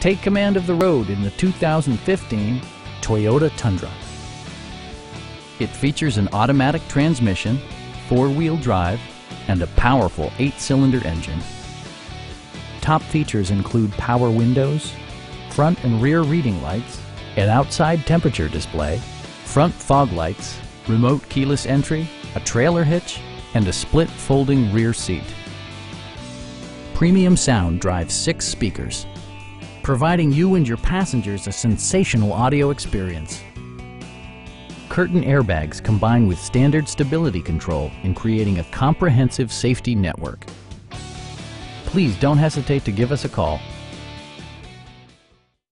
Take command of the road in the 2015 Toyota Tundra. It features an automatic transmission, four-wheel drive, and a powerful 8-cylinder engine. Top features include power windows, front and rear reading lights, an outside temperature display, front fog lights, remote keyless entry, a trailer hitch, and a split folding rear seat. Premium sound drives 6 speakers, providing you and your passengers a sensational audio experience. Curtain airbags combine with standard stability control in creating a comprehensive safety network. Please don't hesitate to give us a call.